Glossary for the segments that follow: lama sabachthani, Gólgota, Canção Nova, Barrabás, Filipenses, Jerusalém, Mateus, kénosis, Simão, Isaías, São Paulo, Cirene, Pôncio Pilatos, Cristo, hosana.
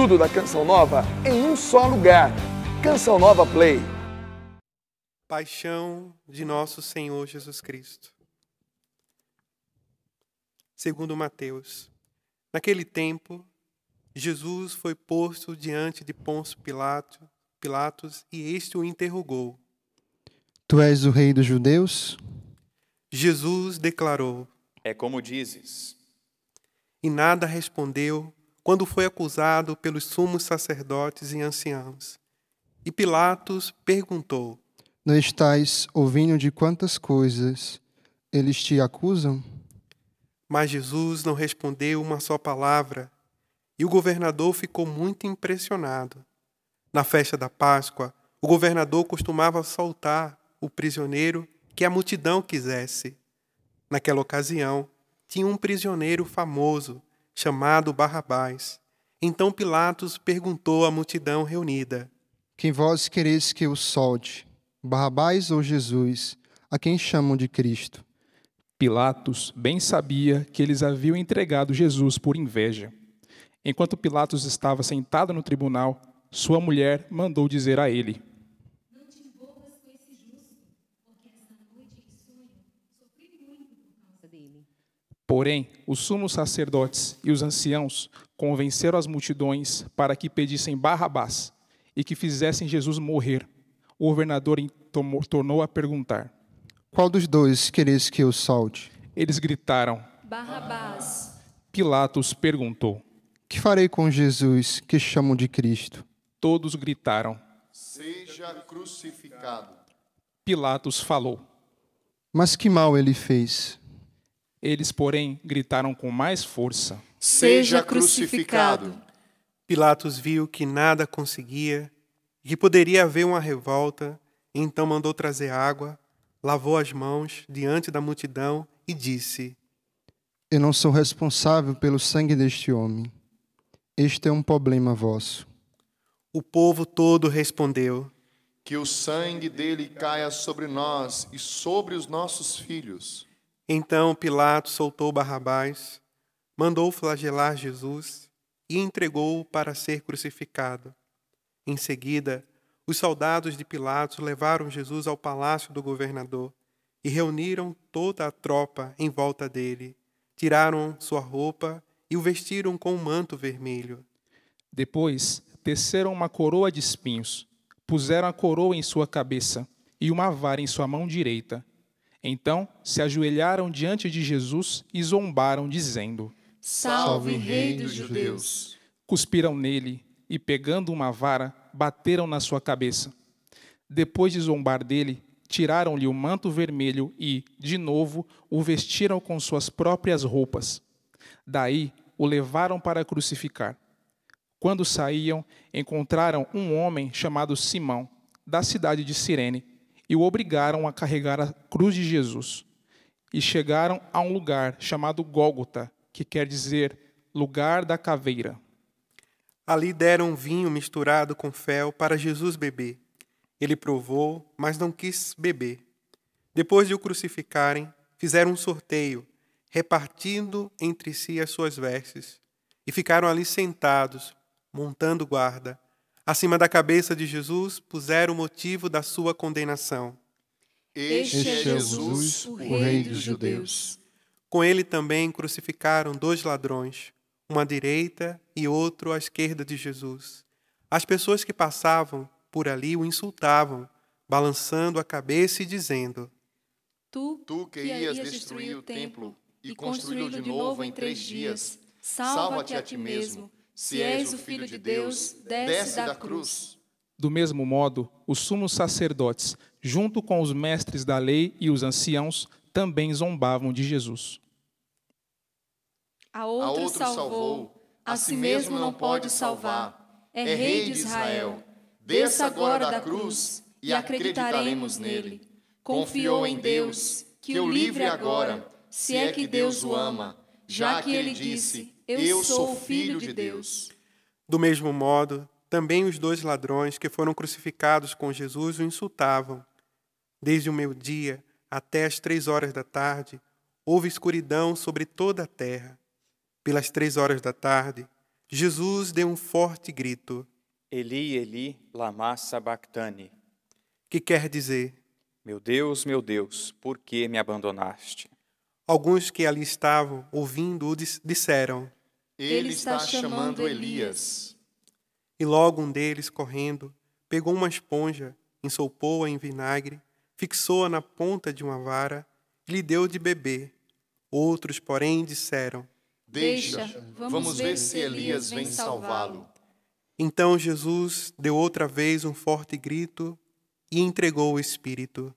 Tudo da Canção Nova em um só lugar. Canção Nova Play. Paixão de nosso Senhor Jesus Cristo. Segundo Mateus, naquele tempo, Jesus foi posto diante de Pôncio Pilatos e este o interrogou. Tu és o rei dos judeus? Jesus declarou. É como dizes. E nada respondeu quando foi acusado pelos sumos sacerdotes e anciãos. E Pilatos perguntou. Não estás ouvindo de quantas coisas eles te acusam? Mas Jesus não respondeu uma só palavra, e o governador ficou muito impressionado. Na festa da Páscoa, o governador costumava soltar o prisioneiro que a multidão quisesse. Naquela ocasião, tinha um prisioneiro famoso, chamado Barrabás. Então Pilatos perguntou à multidão reunida. Quem vós quereis que eu solte, Barrabás ou Jesus, a quem chamam de Cristo? Pilatos bem sabia que eles haviam entregado Jesus por inveja. Enquanto Pilatos estava sentado no tribunal, sua mulher mandou dizer a ele. Não te envolvas com esse justo, porque essa noite em sonho sofri muito por causa dele. Porém, os sumos sacerdotes e os anciãos convenceram as multidões para que pedissem Barrabás e que fizessem Jesus morrer. O governador tornou a perguntar. Qual dos dois quereis que eu solte? Eles gritaram. Barrabás. Pilatos perguntou. Que farei com Jesus, que chamam de Cristo? Todos gritaram. Seja crucificado. Pilatos falou. Mas que mal ele fez? Eles, porém, gritaram com mais força. Seja crucificado. Pilatos viu que nada conseguia, que poderia haver uma revolta, e então mandou trazer água, lavou as mãos diante da multidão e disse: Eu não sou responsável pelo sangue deste homem. Este é um problema vosso. O povo todo respondeu: Que o sangue dele caia sobre nós e sobre os nossos filhos. Então Pilatos soltou Barrabás, mandou flagelar Jesus e entregou-o para ser crucificado. Em seguida, os soldados de Pilatos levaram Jesus ao palácio do governador e reuniram toda a tropa em volta dele. Tiraram sua roupa e o vestiram com um manto vermelho. Depois, teceram uma coroa de espinhos, puseram a coroa em sua cabeça e uma vara em sua mão direita. Então, se ajoelharam diante de Jesus e zombaram, dizendo: Salve, Rei dos Judeus! Cuspiram nele e, pegando uma vara, bateram na sua cabeça. Depois de zombar dele, tiraram-lhe o manto vermelho e, de novo, o vestiram com suas próprias roupas. Daí, o levaram para crucificar. Quando saíam, encontraram um homem chamado Simão, da cidade de Cirene, e o obrigaram a carregar a cruz de Jesus. E chegaram a um lugar chamado Gólgota, que quer dizer lugar da caveira. Ali deram vinho misturado com fel para Jesus beber. Ele provou, mas não quis beber. Depois de o crucificarem, fizeram um sorteio, repartindo entre si as suas vestes, e ficaram ali sentados, montando guarda. Acima da cabeça de Jesus, puseram o motivo da sua condenação. Este é Jesus, o Rei dos Judeus. Com ele também crucificaram dois ladrões, um à direita e outro à esquerda de Jesus. As pessoas que passavam por ali o insultavam, balançando a cabeça e dizendo: Tu que ias destruir o templo e construí-lo de novo em 3 dias, salva-te a ti mesmo. Se és o Filho de Deus, desce da cruz. Do mesmo modo, os sumos sacerdotes, junto com os mestres da lei e os anciãos, também zombavam de Jesus. A outro salvou, a si mesmo não pode salvar. É Rei de Israel. Desça agora da cruz e acreditaremos nele. Confiou em Deus, que o livre agora, se é que Deus o ama, já que ele disse: Eu sou o Filho de Deus. Do mesmo modo, também os dois ladrões que foram crucificados com Jesus o insultavam. Desde o meio-dia até as 3 horas da tarde, houve escuridão sobre toda a terra. Pelas 3 horas da tarde, Jesus deu um forte grito. Eli, Eli, lama sabachthani. Que quer dizer: meu Deus, por que me abandonaste? Alguns que ali estavam ouvindo disseram: ele está chamando Elias. E logo um deles, correndo, pegou uma esponja, ensopou-a em vinagre, fixou-a na ponta de uma vara e lhe deu de beber. Outros, porém, disseram: deixa, vamos ver se Elias vem salvá-lo. Então Jesus deu outra vez um forte grito e entregou o Espírito.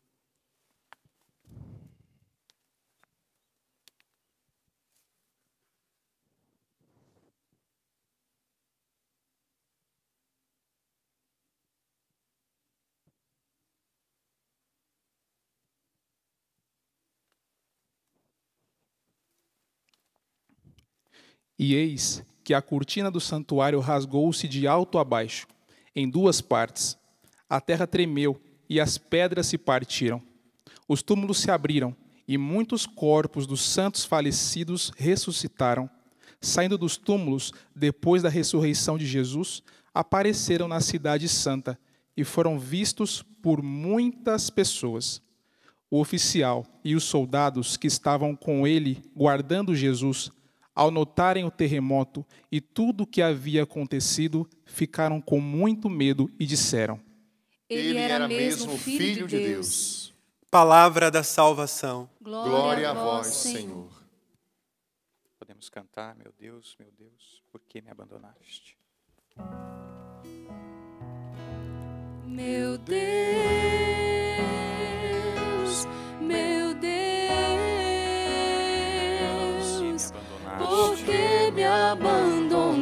E eis que a cortina do santuário rasgou-se de alto a baixo, em duas partes. A terra tremeu e as pedras se partiram. Os túmulos se abriram e muitos corpos dos santos falecidos ressuscitaram. Saindo dos túmulos, depois da ressurreição de Jesus, apareceram na Cidade Santa e foram vistos por muitas pessoas. O oficial e os soldados que estavam com ele guardando Jesus, ao notarem o terremoto e tudo o que havia acontecido, ficaram com muito medo e disseram: ele era mesmo Filho de Deus. Palavra da salvação. Glória a vós, Senhor. Podemos cantar: meu Deus, por que me abandonaste? Meu Deus, por que me abandonaste?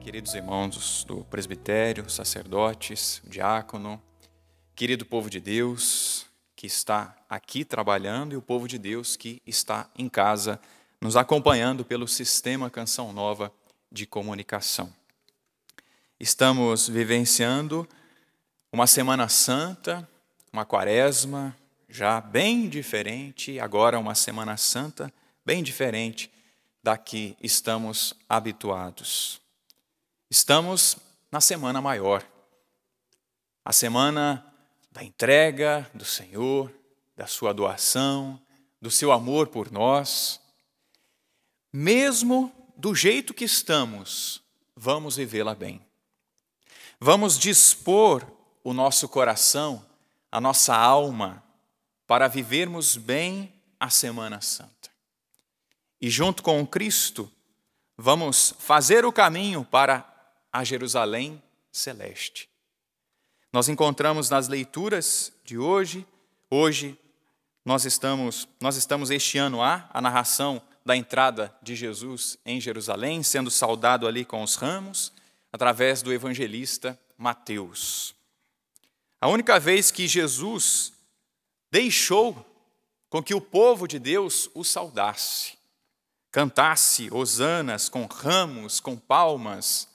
Queridos irmãos do presbitério, sacerdotes, diácono, querido povo de Deus que está aqui trabalhando e o povo de Deus que está em casa nos acompanhando pelo sistema Canção Nova de comunicação. Estamos vivenciando uma Semana Santa, uma Quaresma já bem diferente, agora uma Semana Santa bem diferente da que estamos habituados. Estamos na semana maior, a semana da entrega do Senhor, da sua doação, do seu amor por nós. Mesmo do jeito que estamos, vamos vivê-la bem. Vamos dispor o nosso coração, a nossa alma, para vivermos bem a Semana Santa. E junto com Cristo, vamos fazer o caminho para a Jerusalém Celeste. Nós encontramos nas leituras de hoje, nós estamos este ano a narração da entrada de Jesus em Jerusalém, sendo saudado ali com os ramos, através do evangelista Mateus. A única vez que Jesus deixou com que o povo de Deus o saudasse, cantasse hosanas com ramos, com palmas,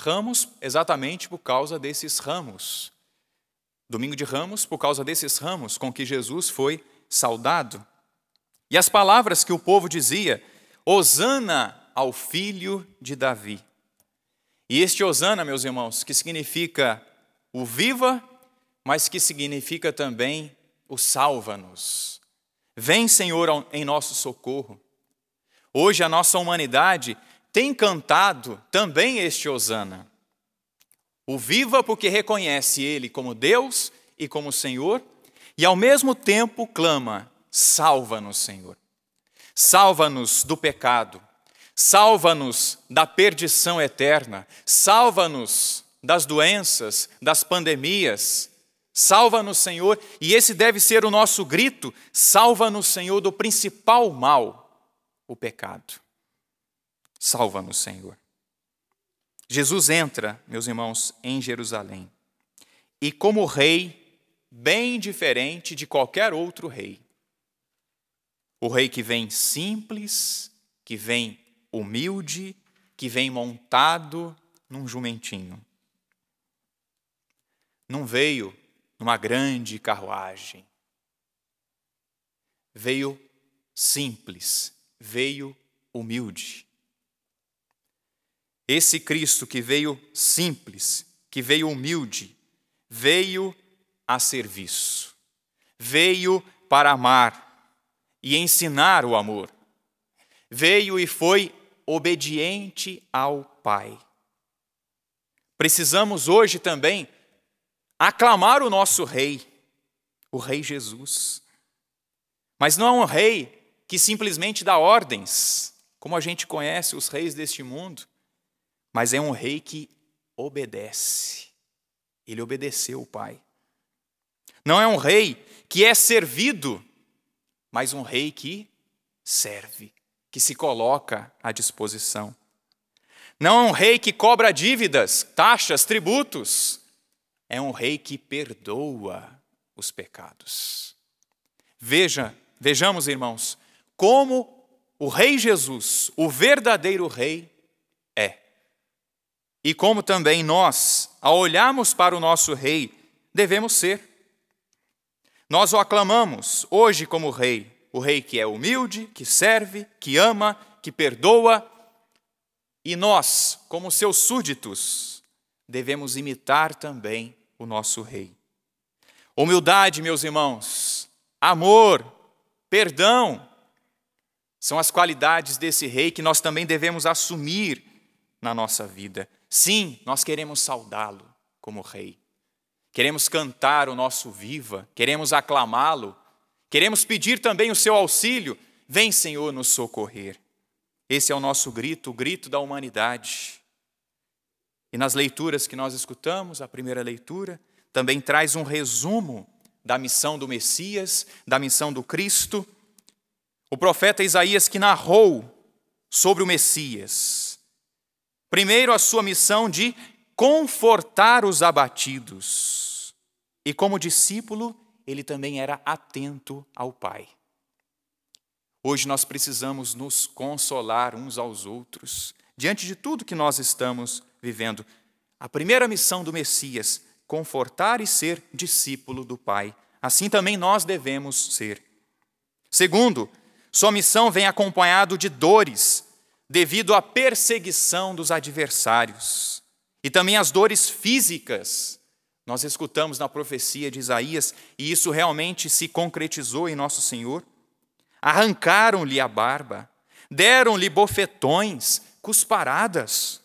ramos exatamente por causa desses ramos. Domingo de Ramos, por causa desses ramos com que Jesus foi saudado. E as palavras que o povo dizia: hosana ao Filho de Davi. E este hosana, meus irmãos, que significa o viva, mas que significa também o salva-nos. Vem, Senhor, em nosso socorro. Hoje a nossa humanidade tem cantado também este hosana. O viva porque reconhece Ele como Deus e como Senhor, e ao mesmo tempo clama: salva-nos, Senhor. Salva-nos do pecado, salva-nos da perdição eterna, salva-nos das doenças, das pandemias, salva-nos, Senhor. E esse deve ser o nosso grito: salva-nos, Senhor, do principal mal, o pecado. Salva-nos, Senhor. Jesus entra, meus irmãos, em Jerusalém. E como rei, bem diferente de qualquer outro rei. O rei que vem simples, que vem humilde, que vem montado num jumentinho. Não veio numa grande carruagem. Veio simples, veio humilde. Esse Cristo que veio simples, que veio humilde, veio a serviço. Veio para amar e ensinar o amor. Veio e foi obediente ao Pai. Precisamos hoje também aclamar o nosso Rei, o Rei Jesus. Mas não é um rei que simplesmente dá ordens, como a gente conhece os reis deste mundo, mas é um rei que obedece. Ele obedeceu o Pai. Não é um rei que é servido, mas um rei que serve, que se coloca à disposição. Não é um rei que cobra dívidas, taxas, tributos. É um rei que perdoa os pecados. Vejamos, irmãos, como o Rei Jesus, o verdadeiro Rei, é. E como também nós, ao olharmos para o nosso Rei, devemos ser. Nós o aclamamos hoje como Rei, o Rei que é humilde, que serve, que ama, que perdoa. E nós, como seus súditos, devemos imitar também o nosso Rei. Humildade, meus irmãos, amor, perdão, são as qualidades desse Rei que nós também devemos assumir na nossa vida. Sim, nós queremos saudá-lo como Rei. Queremos cantar o nosso viva, queremos aclamá-lo, queremos pedir também o seu auxílio. Vem, Senhor, nos socorrer. Esse é o nosso grito, o grito da humanidade. E nas leituras que nós escutamos, a primeira leitura também traz um resumo da missão do Messias, da missão do Cristo. O profeta Isaías que narrou sobre o Messias. Primeiro, a sua missão de confortar os abatidos. E como discípulo, ele também era atento ao Pai. Hoje nós precisamos nos consolar uns aos outros. Diante de tudo que nós estamos vivendo, a primeira missão do Messias, confortar e ser discípulo do Pai. Assim também nós devemos ser. Segundo, sua missão vem acompanhado de dores, devido à perseguição dos adversários. E também as dores físicas. Nós escutamos na profecia de Isaías, e isso realmente se concretizou em nosso Senhor. Arrancaram-lhe a barba, deram-lhe bofetões, cusparadas.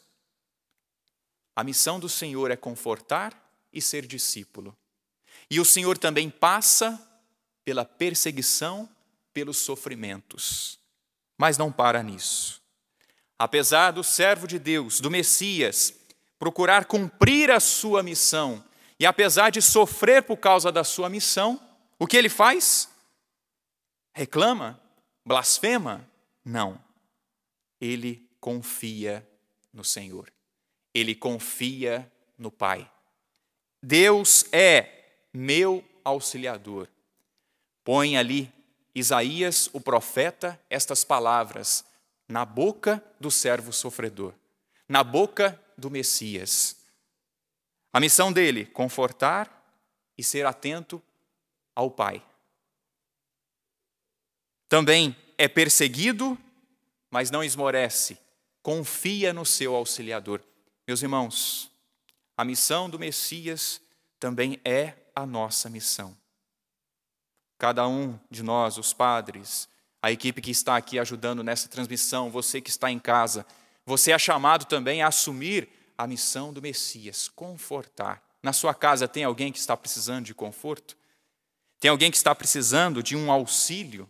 A missão do Senhor é confortar e ser discípulo. E o Senhor também passa pela perseguição, pelos sofrimentos. Mas não para nisso. Apesar do servo de Deus, do Messias, procurar cumprir a sua missão, e apesar de sofrer por causa da sua missão, o que ele faz? Reclama? Blasfema? Não. Ele confia no Senhor. Ele confia no Pai. Deus é meu auxiliador. Põe ali Isaías, o profeta, estas palavras na boca do servo sofredor, na boca do Messias. A missão dele, confortar e ser atento ao Pai. Também é perseguido, mas não esmorece. Confia no seu auxiliador. Meus irmãos, a missão do Messias também é a nossa missão. Cada um de nós, os padres, a equipe que está aqui ajudando nessa transmissão, você que está em casa, você é chamado também a assumir a missão do Messias, confortar. Na sua casa tem alguém que está precisando de conforto? Tem alguém que está precisando de um auxílio?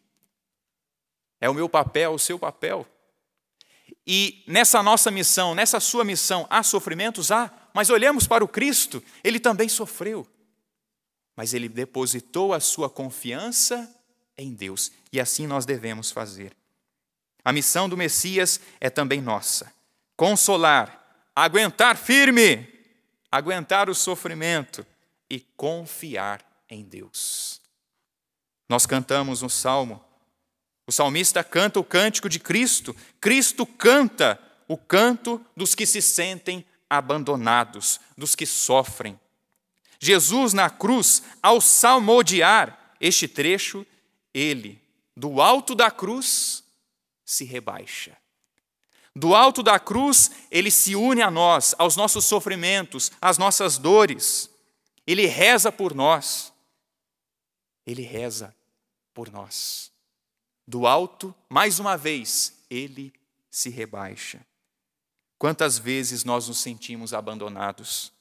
É o meu papel, o seu papel. E nessa nossa missão, nessa sua missão, há sofrimentos? Há, mas olhamos para o Cristo, ele também sofreu. Mas ele depositou a sua confiança em Deus. E assim nós devemos fazer. A missão do Messias é também nossa. Consolar, aguentar firme, aguentar o sofrimento e confiar em Deus. Nós cantamos no Salmo O salmista canta o cântico de Cristo. Cristo canta o canto dos que se sentem abandonados, dos que sofrem. Jesus na cruz, ao salmodiar este trecho, ele, do alto da cruz, se rebaixa. Do alto da cruz, ele se une a nós, aos nossos sofrimentos, às nossas dores. Ele reza por nós. Ele reza por nós. Do alto, mais uma vez, ele se rebaixa. Quantas vezes nós nos sentimos abandonados?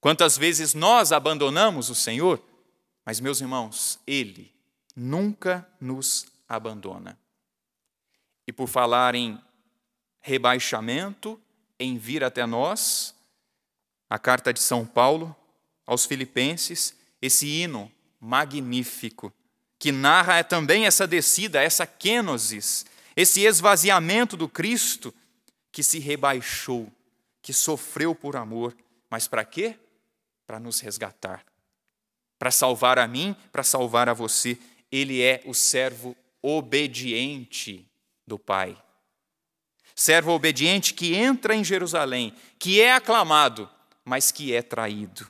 Quantas vezes nós abandonamos o Senhor? Mas, meus irmãos, ele nunca nos abandona. E por falar em rebaixamento, em vir até nós, a carta de São Paulo aos Filipenses, esse hino magnífico, que narra também essa descida, essa kénosis, esse esvaziamento do Cristo que se rebaixou, que sofreu por amor, mas para quê? Para nos resgatar, para salvar a mim, para salvar a você. Ele é o servo obediente do Pai. Servo obediente que entra em Jerusalém, que é aclamado, mas que é traído.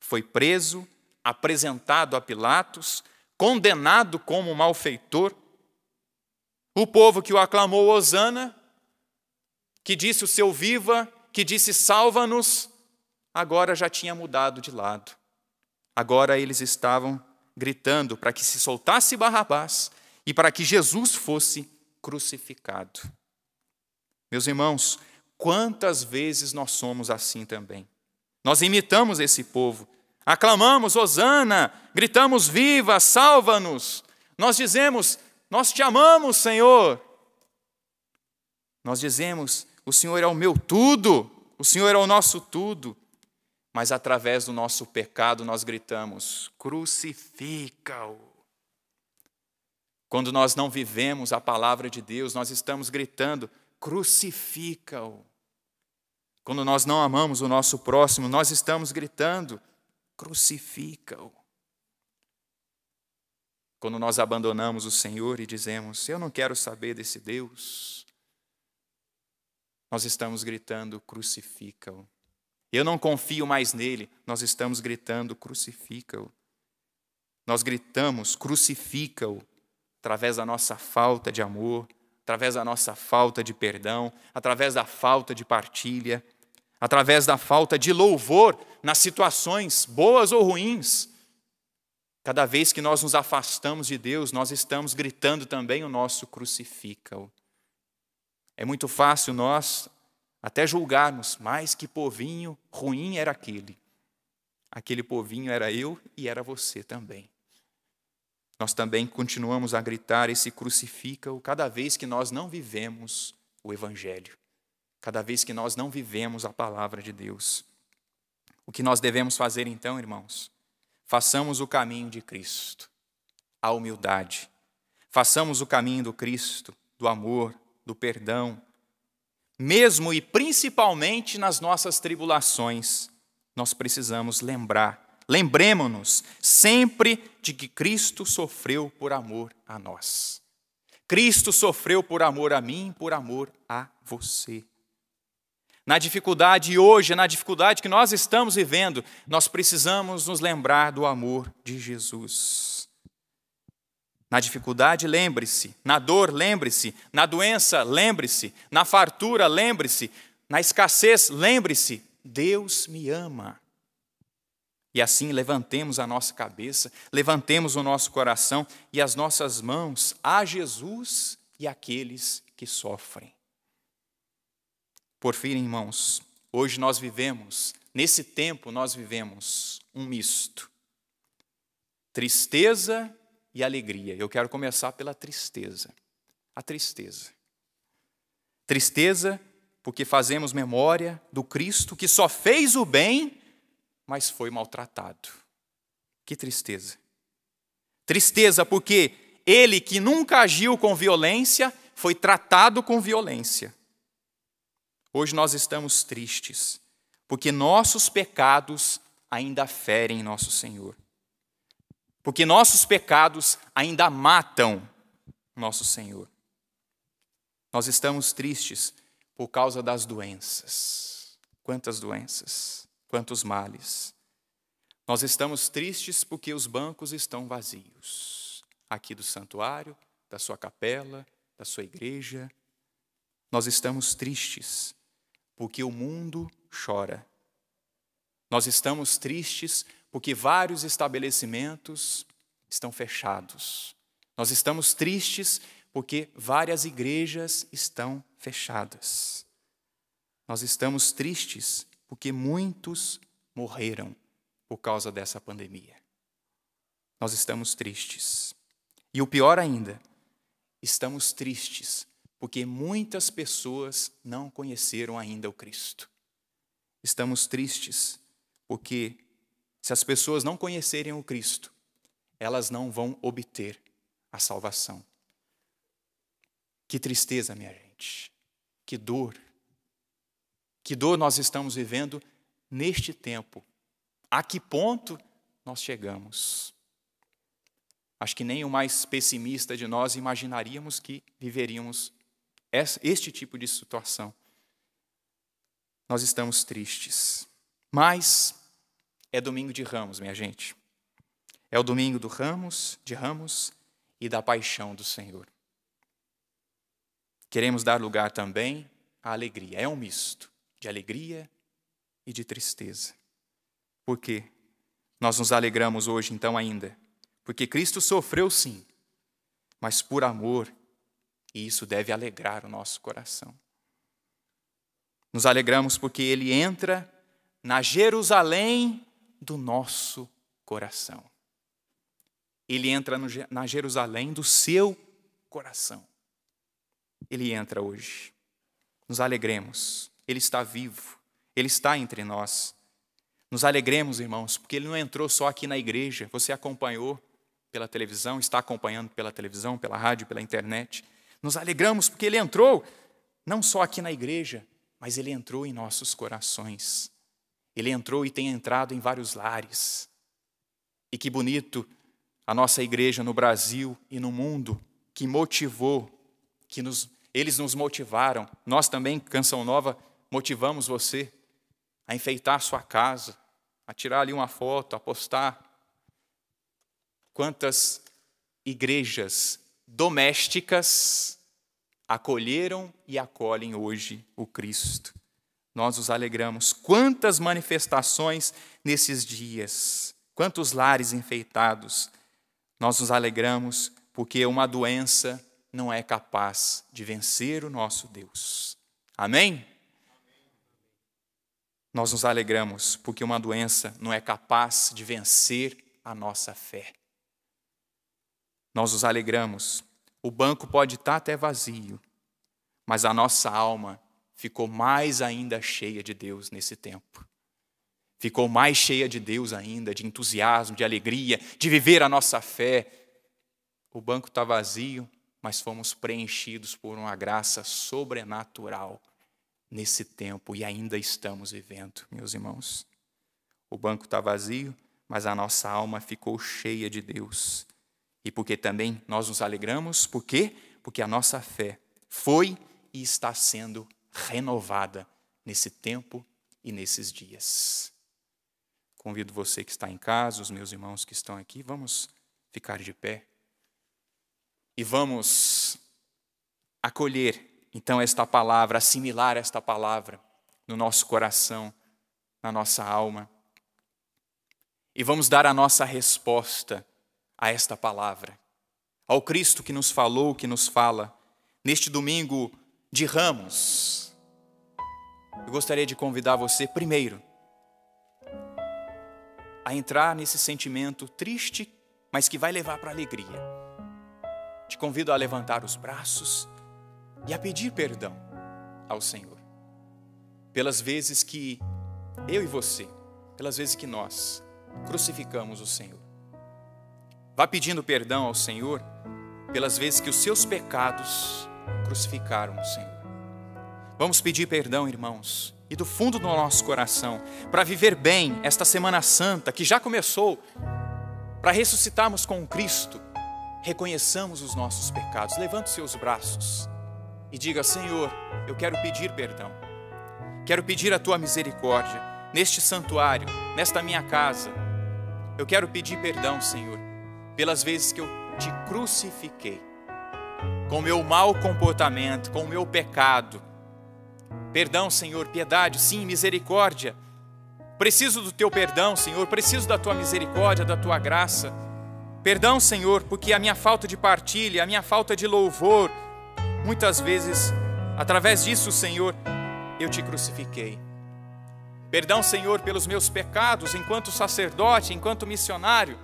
Foi preso, apresentado a Pilatos, condenado como malfeitor. O povo que o aclamou hosana, que disse o seu viva, que disse salva-nos, agora já tinha mudado de lado. Agora eles estavam gritando para que se soltasse Barrabás e para que Jesus fosse crucificado. Meus irmãos, quantas vezes nós somos assim também? Nós imitamos esse povo, aclamamos, hosana, gritamos, viva, salva-nos. Nós dizemos, nós te amamos, Senhor. Nós dizemos, o Senhor é o meu tudo, o Senhor é o nosso tudo. Mas através do nosso pecado nós gritamos, crucifica-o. Quando nós não vivemos a palavra de Deus, nós estamos gritando, crucifica-o. Quando nós não amamos o nosso próximo, nós estamos gritando, crucifica-o. Quando nós abandonamos o Senhor e dizemos, eu não quero saber desse Deus, nós estamos gritando, crucifica-o. Eu não confio mais nele, nós estamos gritando, crucifica-o. Nós gritamos, crucifica-o, através da nossa falta de amor, através da nossa falta de perdão, através da falta de partilha, através da falta de louvor nas situações boas ou ruins. Cada vez que nós nos afastamos de Deus, nós estamos gritando também o nosso crucifica-o. É muito fácil nós até julgarmos, mas que povinho ruim era aquele. Aquele povinho era eu e era você também. Nós também continuamos a gritar esse crucifica-o cada vez que nós não vivemos o Evangelho, cada vez que nós não vivemos a palavra de Deus. O que nós devemos fazer então, irmãos? Façamos o caminho de Cristo, a humildade. Façamos o caminho do Cristo, do amor, do perdão. Mesmo e principalmente nas nossas tribulações, nós precisamos lembrar, lembremos-nos sempre de que Cristo sofreu por amor a nós. Cristo sofreu por amor a mim, por amor a você. Na dificuldade hoje, na dificuldade que nós estamos vivendo, nós precisamos nos lembrar do amor de Jesus. Na dificuldade, lembre-se. Na dor, lembre-se. Na doença, lembre-se. Na fartura, lembre-se. Na escassez, lembre-se. Deus me ama. E assim levantemos a nossa cabeça, levantemos o nosso coração e as nossas mãos a Jesus e àqueles que sofrem. Por fim, irmãos, hoje nós vivemos, nesse tempo nós vivemos um misto. Tristeza e alegria. Eu quero começar pela tristeza. A tristeza. Tristeza porque fazemos memória do Cristo que só fez o bem, mas foi maltratado. Que tristeza. Tristeza porque ele que nunca agiu com violência, foi tratado com violência. Hoje nós estamos tristes, porque nossos pecados ainda ferem nosso Senhor. Porque nossos pecados ainda matam nosso Senhor. Nós estamos tristes por causa das doenças. Quantas doenças, quantos males. Nós estamos tristes porque os bancos estão vazios. Aqui do santuário, da sua capela, da sua igreja. Nós estamos tristes porque o mundo chora. Nós estamos tristes porque vários estabelecimentos estão fechados. Nós estamos tristes porque várias igrejas estão fechadas. Nós estamos tristes porque muitos morreram por causa dessa pandemia. Nós estamos tristes. E o pior ainda, estamos tristes porque muitas pessoas não conheceram ainda o Cristo. Estamos tristes porque, se as pessoas não conhecerem o Cristo, elas não vão obter a salvação. Que tristeza, minha gente. Que dor. Que dor nós estamos vivendo neste tempo. A que ponto nós chegamos? Acho que nem o mais pessimista de nós imaginaríamos que viveríamos este tipo de situação. Nós estamos tristes. Mas é domingo de Ramos, minha gente. É o domingo do Ramos, de Ramos e da paixão do Senhor. Queremos dar lugar também à alegria. É um misto de alegria e de tristeza. Por quê? Nós nos alegramos hoje, então, ainda. Porque Cristo sofreu, sim, mas por amor. E isso deve alegrar o nosso coração. Nos alegramos porque Ele entra na Jerusalém do nosso coração. Ele entra na Jerusalém do seu coração. Ele entra hoje. Nos alegremos. Ele está vivo. Ele está entre nós. Nos alegremos, irmãos, porque Ele não entrou só aqui na igreja. Você acompanhou pela televisão, está acompanhando pela televisão, pela rádio, pela internet. Nos alegramos porque Ele entrou não só aqui na igreja, mas Ele entrou em nossos corações. Ele entrou e tem entrado em vários lares. E que bonito a nossa igreja no Brasil e no mundo, que motivou, eles nos motivaram. Nós também, Canção Nova, motivamos você a enfeitar sua casa, a tirar ali uma foto, a postar. Quantas igrejas domésticas acolheram e acolhem hoje o Cristo. Nós nos alegramos. Quantas manifestações nesses dias, quantos lares enfeitados. Nós nos alegramos porque uma doença não é capaz de vencer o nosso Deus. Amém? Nós nos alegramos porque uma doença não é capaz de vencer a nossa fé. Nós nos alegramos. O banco pode estar até vazio, mas a nossa alma ficou mais ainda cheia de Deus nesse tempo. Ficou mais cheia de Deus ainda, de entusiasmo, de alegria, de viver a nossa fé. O banco está vazio, mas fomos preenchidos por uma graça sobrenatural nesse tempo e ainda estamos vivendo, meus irmãos. O banco está vazio, mas a nossa alma ficou cheia de Deus. E porque também nós nos alegramos, por quê? Porque a nossa fé foi e está sendo renovada nesse tempo e nesses dias. Convido você que está em casa, os meus irmãos que estão aqui, vamos ficar de pé. E vamos acolher, então, esta palavra, assimilar esta palavra no nosso coração, na nossa alma. E vamos dar a nossa resposta a esta palavra, ao Cristo que nos falou, que nos fala, neste domingo de Ramos. Eu gostaria de convidar você, primeiro, a entrar nesse sentimento triste, mas que vai levar para a alegria. Te convido a levantar os braços e a pedir perdão ao Senhor. Pelas vezes que eu e você, pelas vezes que nós crucificamos o Senhor. Vá pedindo perdão ao Senhor pelas vezes que os seus pecados crucificaram o Senhor. Vamos pedir perdão, irmãos, e do fundo do nosso coração, para viver bem esta Semana Santa que já começou, para ressuscitarmos com Cristo. reconheçamos os nossos pecados. Levante seus braços e diga: Senhor, eu quero pedir perdão. Quero pedir a tua misericórdia neste santuário, nesta minha casa. Eu quero pedir perdão, Senhor, pelas vezes que eu te crucifiquei, com o meu mau comportamento, com o meu pecado. Perdão, Senhor, piedade, sim, misericórdia. Preciso do teu perdão, Senhor, preciso da tua misericórdia, da tua graça. Perdão, Senhor, porque a minha falta de partilha, a minha falta de louvor, muitas vezes, através disso, Senhor, eu te crucifiquei. Perdão, Senhor, pelos meus pecados, enquanto sacerdote, enquanto missionário.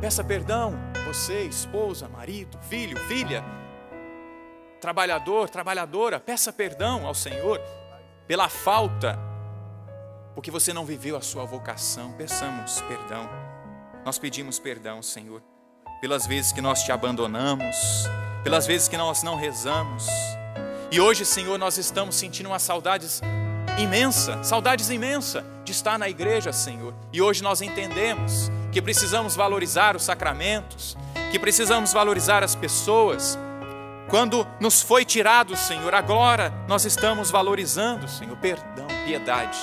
Peça perdão, você, esposa, marido, filho, filha, trabalhador, trabalhadora, peça perdão ao Senhor pela falta, porque você não viveu a sua vocação. Peçamos perdão. Nós pedimos perdão, Senhor, pelas vezes que nós te abandonamos, pelas vezes que nós não rezamos. E hoje, Senhor, nós estamos sentindo uma saudades imensa de estar na igreja, Senhor. E hoje nós entendemos que precisamos valorizar os sacramentos, que precisamos valorizar as pessoas. Quando nos foi tirado, Senhor, agora nós estamos valorizando, Senhor, perdão, piedade.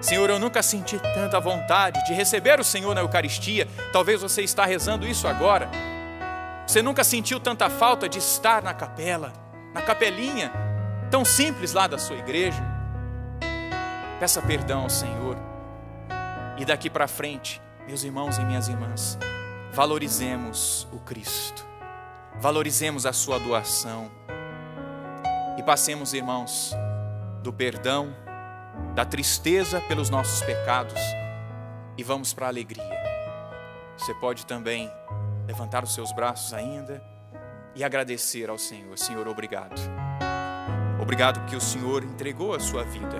Senhor, eu nunca senti tanta vontade de receber o Senhor na Eucaristia. Talvez você está rezando isso agora. Você nunca sentiu tanta falta de estar na capela, na capelinha tão simples lá da sua igreja. Peça perdão ao Senhor. E daqui para frente, meus irmãos e minhas irmãs, valorizemos o Cristo, valorizemos a sua doação e passemos, irmãos, do perdão, da tristeza pelos nossos pecados e vamos para a alegria. Você pode também levantar os seus braços ainda e agradecer ao Senhor. Senhor, obrigado. Obrigado porque o Senhor entregou a sua vida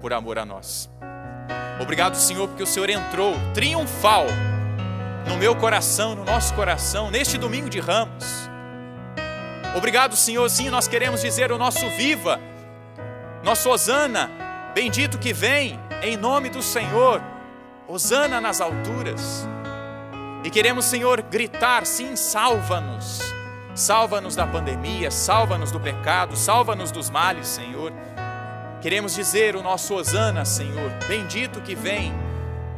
por amor a nós. Obrigado, Senhor, porque o Senhor entrou triunfal no meu coração, no nosso coração, neste domingo de Ramos. Obrigado, Senhor, sim, nós queremos dizer o nosso viva, nosso hosana, bendito que vem, em nome do Senhor, hosana nas alturas. E queremos, Senhor, gritar, sim, salva-nos. Salva-nos da pandemia, salva-nos do pecado, salva-nos dos males, Senhor. Queremos dizer o nosso hosana, Senhor, bendito que vem,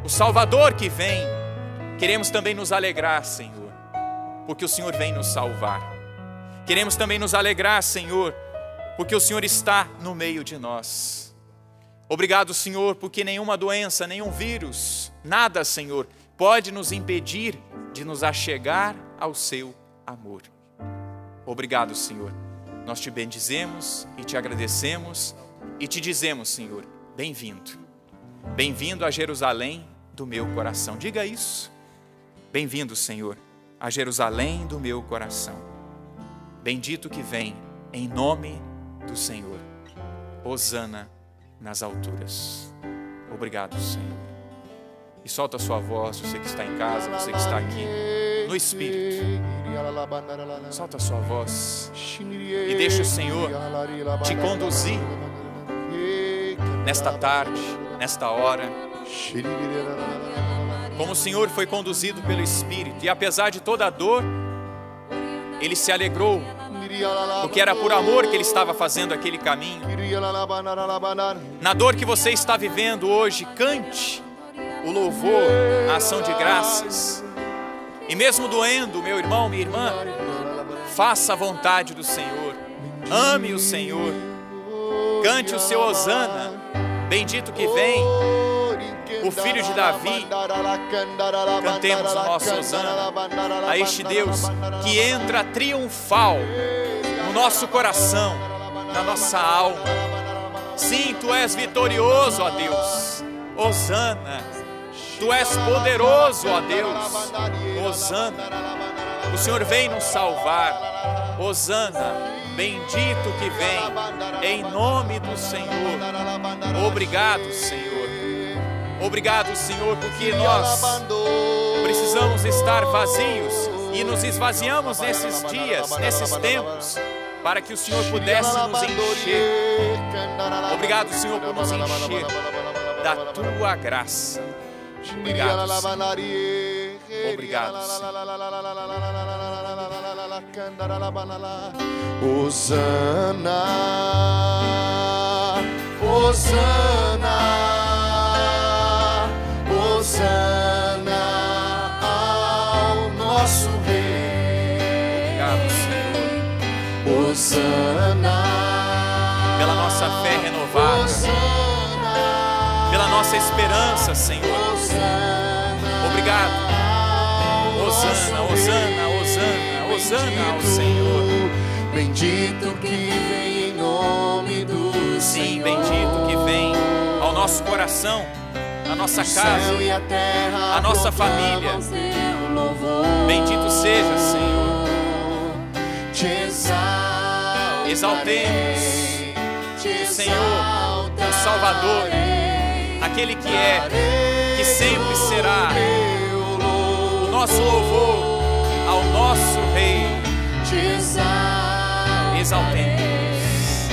o Salvador que vem. Queremos também nos alegrar, Senhor, porque o Senhor vem nos salvar. Queremos também nos alegrar, Senhor, porque o Senhor está no meio de nós. Obrigado, Senhor, porque nenhuma doença, nenhum vírus, nada, Senhor, pode nos impedir de nos achegar ao seu amor. Obrigado, Senhor. Nós te bendizemos e te agradecemos. E te dizemos, Senhor, bem-vindo. Bem-vindo a Jerusalém do meu coração. Diga isso. Bem-vindo, Senhor, a Jerusalém do meu coração. Bendito que vem, em nome do Senhor. Hosana nas alturas. Obrigado, Senhor. E solta a sua voz, você que está em casa, você que está aqui, no Espírito. Solta a sua voz e deixa o Senhor te conduzir nesta tarde, nesta hora, como o Senhor foi conduzido pelo Espírito. E apesar de toda a dor, Ele se alegrou, porque era por amor que Ele estava fazendo aquele caminho. Na dor que você está vivendo hoje, cante o louvor, a ação de graças. E mesmo doendo, meu irmão, minha irmã, faça a vontade do Senhor, ame o Senhor, cante o seu hosana. Bendito que vem, o filho de Davi. Cantemos o nosso hosana a este Deus que entra triunfal no nosso coração, na nossa alma. Sim, Tu és vitorioso, ó Deus, hosana. Tu és poderoso, ó Deus, hosana. O Senhor vem nos salvar, hosana. Bendito que vem, em nome do Senhor. Obrigado, Senhor. Obrigado, Senhor, porque nós precisamos estar vazios e nos esvaziamos nesses dias, nesses tempos, para que o Senhor pudesse nos encher. Obrigado, Senhor, por nos encher da Tua graça. Obrigado, Senhor. Obrigado, Senhor. Hosana, Hosana. Pela nossa fé renovada, pela nossa esperança, Senhor. Obrigado. Hosana, Hosana, Hosana, Hosana ao Senhor. Bendito que vem em nome do Senhor. Sim, bendito que vem ao nosso coração, à nossa casa, à nossa família. Bendito seja, Senhor. Exaltemos o Senhor, o Salvador, aquele que é, que sempre será o nosso louvor ao nosso Rei. Exaltemos,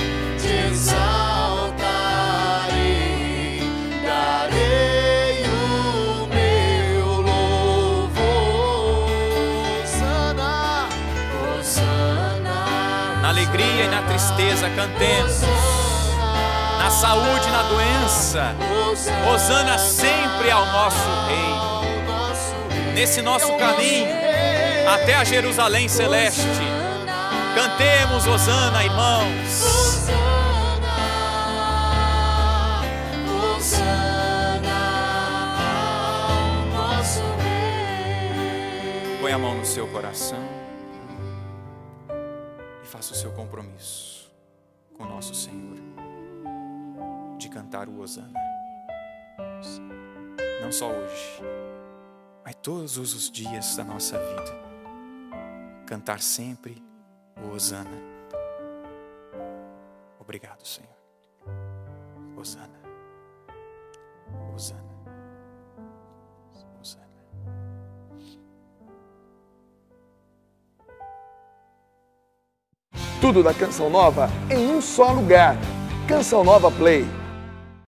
exaltarei, darei o meu louvor. Hosana, Hosana. Na alegria e na tristeza cantemos, na saúde e na doença, Hosana sempre ao nosso Rei. Nesse nosso caminho até a Jerusalém celeste, cantemos Hosana, irmãos. Põe a mão no seu coração. Faça o seu compromisso com o nosso Senhor de cantar o Hosana, não só hoje, mas todos os dias da nossa vida. Cantar sempre o Hosana. Obrigado, Senhor. Hosana, Hosana, Hosana. Tudo da Canção Nova em um só lugar. Canção Nova Play.